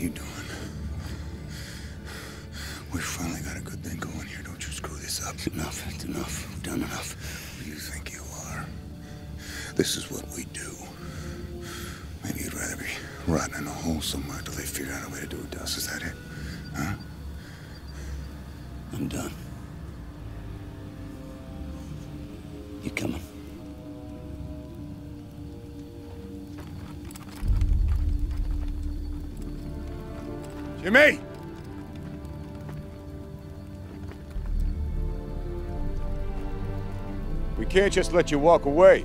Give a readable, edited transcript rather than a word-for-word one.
are you doing? We finally got a good thing going here. Don't you screw this up. Enough. It's enough. We've done enough. Who do you think you are? This is what we do. Maybe you'd rather be rotting in a hole somewhere until they figure out a way to do it to us. Is that it? Huh? I'm done. You coming? Jimmy! We can't just let you walk away.